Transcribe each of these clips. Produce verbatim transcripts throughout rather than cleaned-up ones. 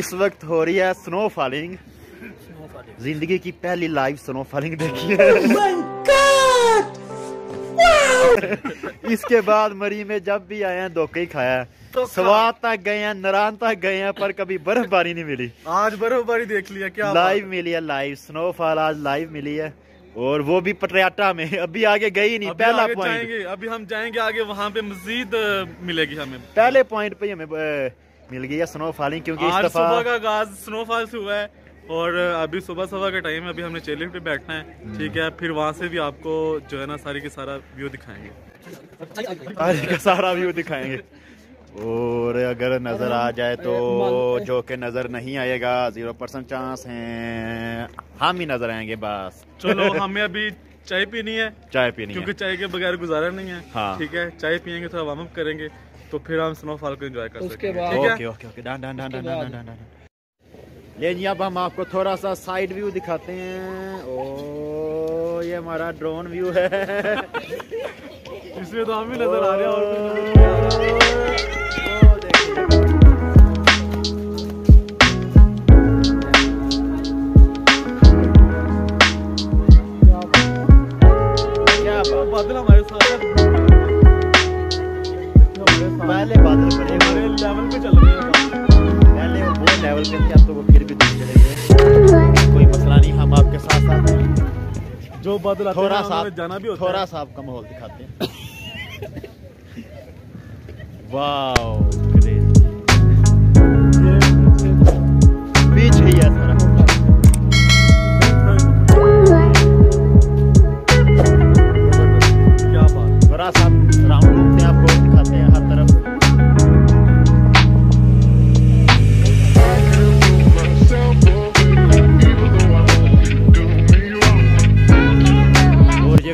इस वक्त हो रही है स्नो फॉलिंग, जिंदगी की पहली लाइव स्नो फॉलिंग देखी है। oh इसके बाद मरी में जब भी आया धोखा ही खाया, तो स्वाद तक गए हैं, नरान तक गए हैं, पर कभी बर्फबारी नहीं मिली। आज बर्फबारी देख लिया क्या लाइव मिली है, लाइव स्नोफॉल आज लाइव मिली है, और वो भी पटरियाटा में। अभी आगे गई नहीं, पहला पॉइंट। अभी हम जाएंगे आगे, वहाँ पे मजीद मिलेगी हमें। पहले पॉइंट पे हमें मिल गई है स्नोफॉलिंग, क्योंकि आज सुबह का आगाज स्नोफॉल से हुआ है और अभी सुबह सुबह का टाइम है। अभी हमने चेलिंग पे बैठना है, ठीक है, फिर वहाँ से भी आपको जो है ना सारी के सारा व्यू दिखाएंगे, सारी का सारा व्यू दिखाएंगे। और अगर नजर आ जाए तो, जो कि नजर नहीं आएगा, जीरो परसेंट चांस हैं हम ही नजर आएंगे बस। चलो हमें अभी चाय पीनी है, चाय पीनी क्योंकि है, चाय के बगैर गुजारा नहीं है। हाँ। ठीक है, चाय पियेंगे, थोड़ा वार्म अप करेंगे, तो फिर हम स्नोफॉल को एंजॉय कर सकते हैं। ओके ओके ओके, डान डान डान डान डान। ले जी, अब हम आपको थोड़ा सा साइड व्यू दिखाते हैं। ओ, ये हमारा ड्रोन व्यू है, इसमें तो हम भी नजर आ रहे हैं। और बादल हमारे साथ पहले बादल पड़े हमारे लेवल पे चल रहे हैं, पहले वो बहुत लेवल पे थे, अब तो वो फिर भी दूर चले गए। कोई मसला नहीं, हम आपके साथ साथ हैं। जो बादल थोड़ा सा जाना भी होता है, थोड़ा सा आपका माहौल दिखाते हैं। वाओ,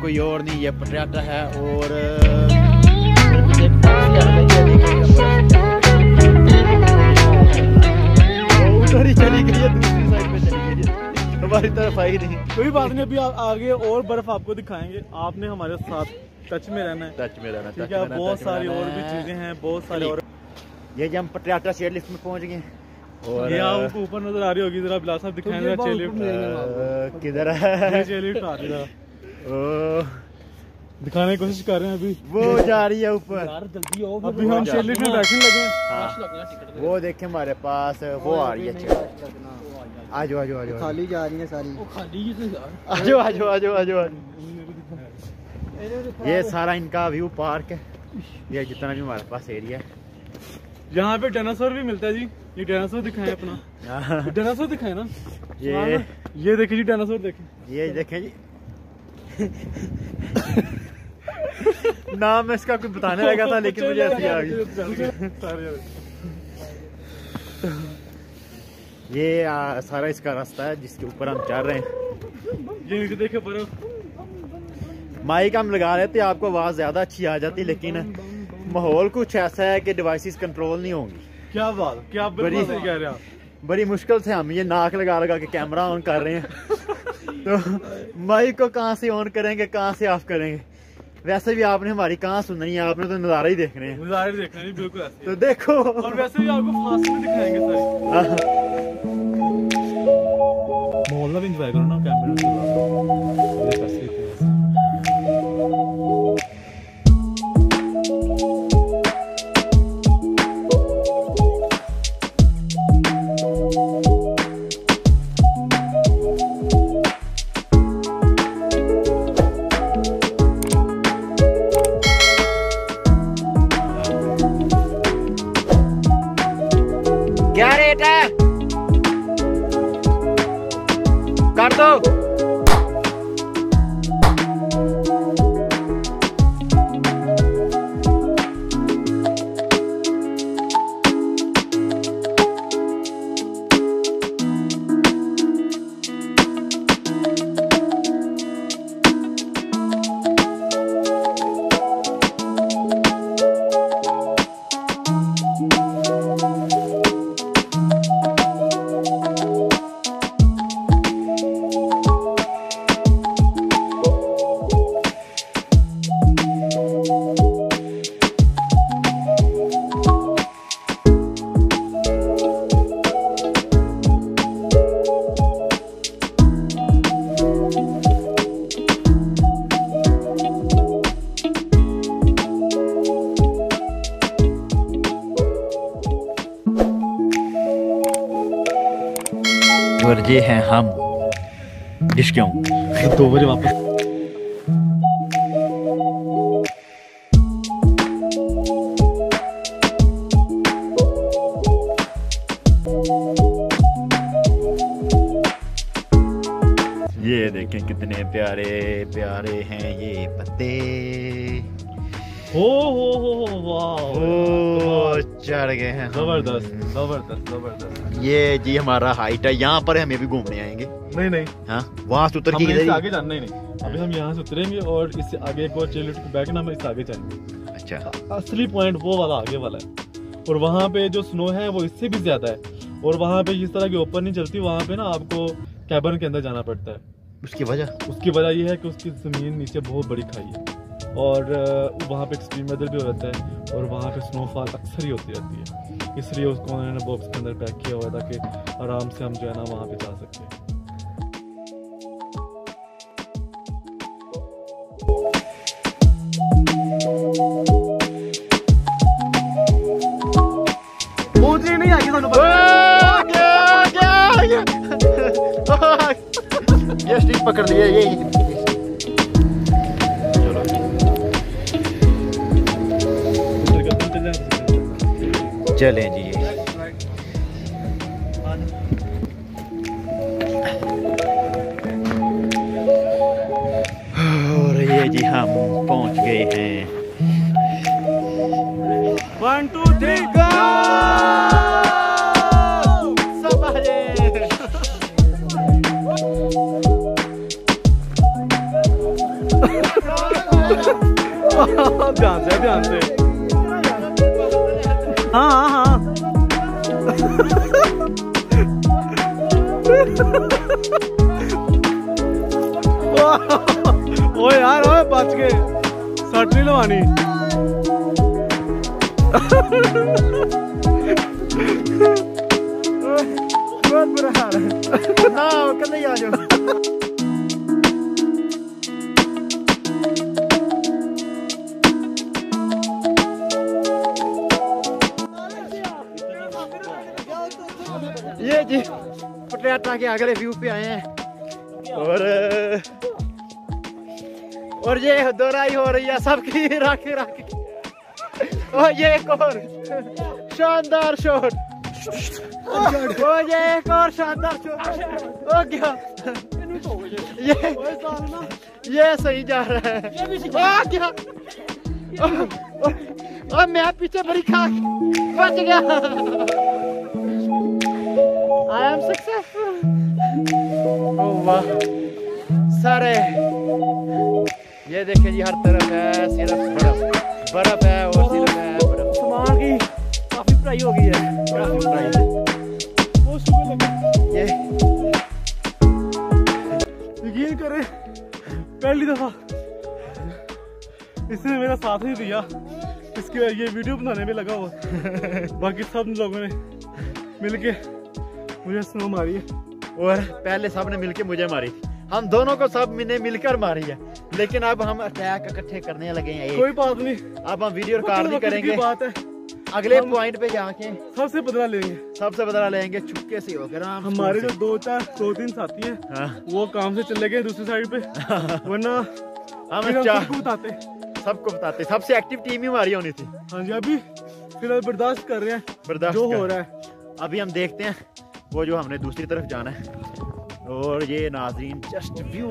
कोई और नहीं, ये पटरियाटा है। और उधर ही चली गई है, दूसरी साइड पे चली गई, हमारी तरफ आई नहीं। कोई बात नहीं, अभी आगे और बर्फ आपको दिखाएंगे, आपने हमारे साथ टच में रहना है, टच में रहना, ठीक है। बहुत सारी और भी चीजें हैं, बहुत सारी। और ये जब हम पटरियाटा चेयर लिफ्ट में पहुंच गए, और आपको ऊपर नजर आ रही होगी, जरा बिलास साहब दिखाएंगे चेयर लिफ्ट किधर है। चेयर लिफ्ट आ रही है, ओ, दिखाने की कोशिश कर रहे हैं। अभी वो जा रही है ऊपर, जल्दी आओ, अभी हम शेली में बैठने लगे। हाँ। वो देखें हमारे पास, वो आ रही है। आज आज आज खाली जा रही है सारी, वो खाली ही तो यार। आज आज आज आज आज ये सारा इनका व्यू पार्क है, ये जितना भी हमारे पास एरिया है। यहाँ पे डायनासोर भी मिलता है जी, ये डायनासोर दिखाएं अपना, डायनासोर दिखाएं ना, ये ये देखे जी डायनासोर, देखे ये देखे जी। नाम इसका कुछ बताने लगा था, लेकिन मुझे ऐसी आ गई। ये आ, सारा इसका रास्ता है जिसके ऊपर हम चल रहे हैं। ये देखे बर्फ, माइक हम लगा रहे थे, आपको आवाज ज्यादा अच्छी आ जाती, लेकिन माहौल कुछ ऐसा है कि डिवाइसेस कंट्रोल नहीं होंगी। क्या बात, क्या बड़ी सही कह रहे हो आप। बड़ी मुश्किल से हम ये नाक लगा लगा के कैमरा ऑन कर रहे हैं, तो माइक को कहाँ से ऑन करेंगे, कहाँ से ऑफ करेंगे। वैसे भी आपने हमारी कहाँ सुननी है, आपने तो नजारा ही देख रहे हैं, नजारा ही देख रहे हैं, बिल्कुल। तो देखो, और वैसे भी आपको फासले दिखाएंगे सारे, माहौल भी एंजॉय करो ना कैमरा से। कर दो और ये हैं हम डिशक्यों तो वो वापस देखें कितने प्यारे प्यारे हैं ये पत्ते। हो हो हो वाह चढ़ गए हैं। जबरदस्त जबरदस्त जबरदस्त। ये जी हमारा हाइट है, यहाँ पर हमें भी घूमने आएंगे। नहीं नहीं हाँ वहाँ से उतर के आगे जाना ही नहीं। अभी हम यहाँ से उतरेंगे और इससे आगे एक और चेल बैठ ना हम इससे आगे जाएंगे। अच्छा असली पॉइंट वो वाला आगे वाला है और वहाँ पे जो स्नो है वो इससे भी ज्यादा है और वहाँ पे इस तरह की ओपन नहीं चलती। वहाँ पे ना आपको कैबन के अंदर जाना पड़ता है। उसकी वजह उसकी वजह यह है कि उसकी ज़मीन नीचे बहुत बड़ी खाई है और वहाँ पे एक्सट्रीम वेदर भी हो रहता है और वहाँ पे स्नोफॉल अक्सर ही होती रहती है, इसलिए उसको उन्होंने बॉक्स के अंदर पैक किया हुआ ताकि आराम से हम जो है ना वहाँ पे जा सकते हैं। पकड़ लिया ये, चलो चले जी। और ये जी हम पहुंच गए हैं। One two three go. ध्यान से ध्यान से हाँ हाँ हाँ ओ यार ओए बच गए, शर्ट नहीं लगानी। बहुत बुरा हाल है ना, कल नहीं आ जाओ। पटियाटा के अगले व्यू पे आए हैं और और ये दोहराई हो रही है सबकी राखे राखे। और ये एक और शानदार शॉट, और ये एक और शानदार शॉट। ओ क्या ये ये सही जा रहा है। ओ क्या और मैं पीछे बड़ी खाक बच गया। I am successful. Oh वाह सारे ये देखें जी हर तरफ है सिर्फ बर्फ बर्फ है और सिर्फ है बर्फ। सामान की काफी प्राइस हो गई है, काफी प्राइस बहुत सुबह लगी। ये यकीन करें पहली दफा इसने मेरा साथ ही दिया, इसके ये वीडियो बनाने में लगा हुआ। बाकी सब लोगों ने मिलके मुझे स्नो मारी है और पहले सब ने मिलके मुझे मारी थी। हम दोनों को सब ने मिलकर मारी है, लेकिन अब हम अटैक इकट्ठे करने लगे हैं। कोई बात नहीं, अब हम वीडियो रिकॉर्ड नहीं करेंगे। बात है अगले पॉइंट पे जाके सबसे बदला लेंगे, सबसे बदला लेंगे चुपके से होकर। हमारे जो दो चार दो तीन साथी हैं हाँ। वो काम से चले गए दूसरी साइड पे, वरना हम बताते सबको बताते। सबसे एक्टिव टीम ही हमारी होनी थी। हाँ जी अभी फिलहाल बर्दाश्त कर रहे हैं, बर्दाश्त जो हो रहा है। अभी हम देखते हैं वो जो हमने दूसरी तरफ जाना है। और ये नाज़रीन जस्ट व्यू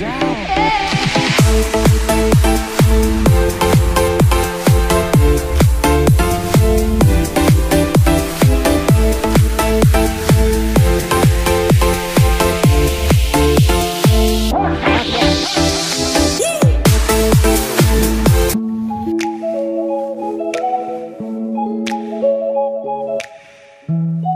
yeah।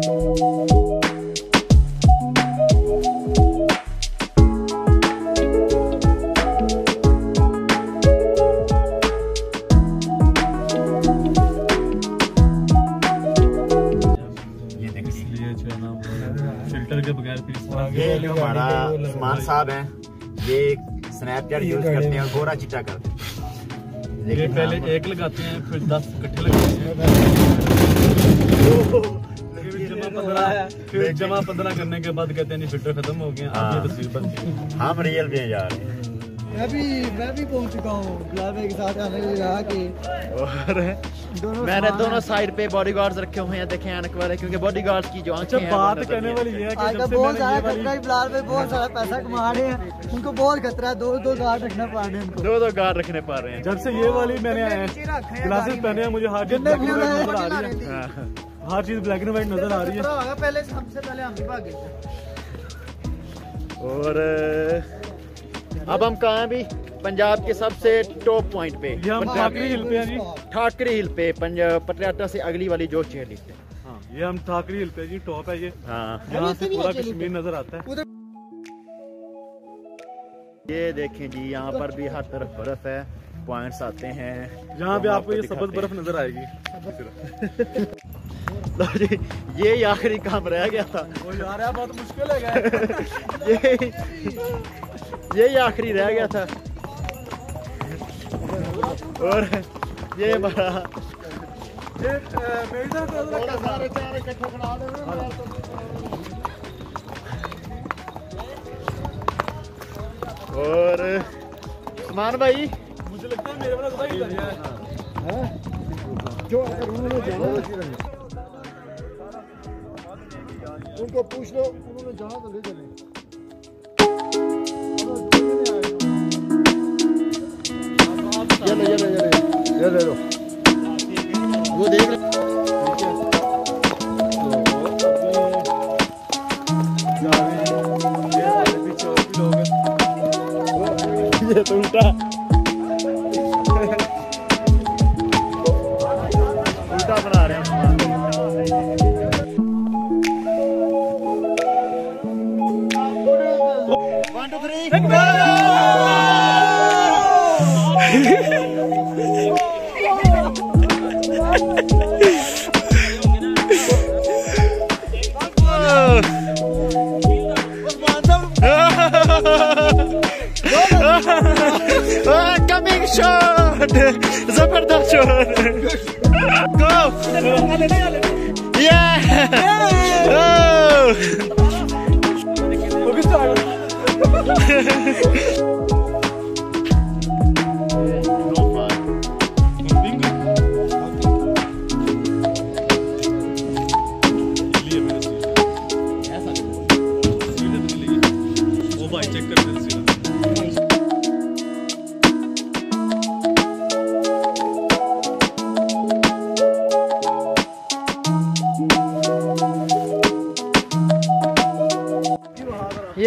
फिल्टर के बगैर ये जो हमारा उस्मान साहब हैं, ये स्नैपचैट यूज करते हैं और गोरा चिट्टा करते हैं। ये पहले एक लगाते हैं, फिर दस इकट्ठे लगाते हैं, फिर जमा पंद्रह करने के बाद कहते हैं नहीं फिल्टर खत्म हो गया। आप ये तस्वीर बन हम रियल में जा रहे हैं। मैं भी मैं भी पहुंच चुका हूँ गुलाबे के साथ आने के रहा कि और दोनों मैंने दोनों साइड पे बॉडीगार्ड्स रखे हुए हैं, देखें आने वाले क्योंकि बॉडीगार्ड्स की जो आंखें हैं। बात करने वाली है कि जब से बहुत सारा खतरा है, गुलाबे बहुत सारा पैसा कमा रहे हैं, उनको बहुत खतरा है। दो दो गार्ड रखना पा रहे हैं, दो दो गार्ड रखने पा रहे हैं। जब से ये वाली मैंने ग्लासेस पहने हैं, मुझे हाथ में हर चीज ब्लैक एंड व्हाइट नजर आ रही है। पहले हमसे पहले हम भागे थे और अब हम कहाँ भी पंजाब के सबसे टॉप पॉइंट पे ठाकरी हिल पे जी, ठाकरी हिल पे पटियाटा से अगली वाली जो चेयर लिखते हैं। हाँ, ये हम ठाकरी हिल पे जी टॉप है ये। हाँ, यहाँ से पूरा कश्मीर नजर आता है। ये देखें जी, यहाँ पर भी हर तरफ बर्फ है, पॉइंट्स आते हैं यहाँ पे आपको ये सबसे बर्फ नजर आएगी। यही आखिरी काम रह गया था। वो यार है, बहुत मुश्किल है यही यही आखिरी रह गया था। और ये बड़ा ये सारे चार इकट्ठे बना दे। और समान भाई मुझे लगता है मेरे वाला सही लग रहा है जो अगर उनको पूछ लो, उन्होंने जाना तो ले चले। ये ले ये ले ये ले ये ले लो, वो देख ले। ये तो उल्टा उल्टा बना रहे हैं। कमिंग शॉट, जबरदस्त शॉट। गो या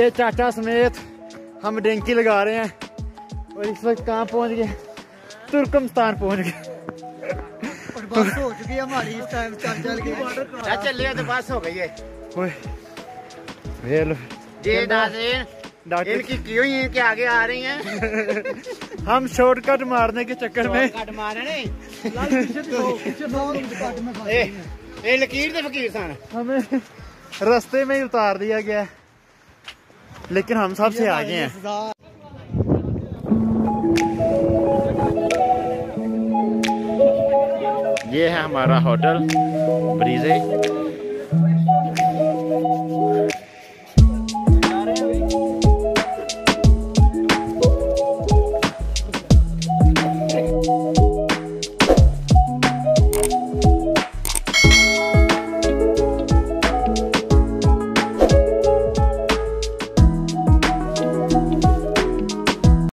ये चाचा समेत हम डेंकी लगा रहे हैं और इस वक्त कहाँ पहुँच गए, तुर्कमस्तान पहुँच गए। और बस हो चुकी है हमारी, टाइम चल चल के चाचा ले तो बस हो गई है। ये लो ये नाज़रीन डॉक्टर इनकी क्यों ही इनके आगे आ रही हैं। हम शॉर्टकट मारने के चक्कर में शॉर्टकट मारे नहीं, ये लकीर थे फकीर सान, हमें रास्ते में ही उतार दिया गया है, लेकिन हम सब से आगे हैं। ये है हमारा होटल ब्रीजे।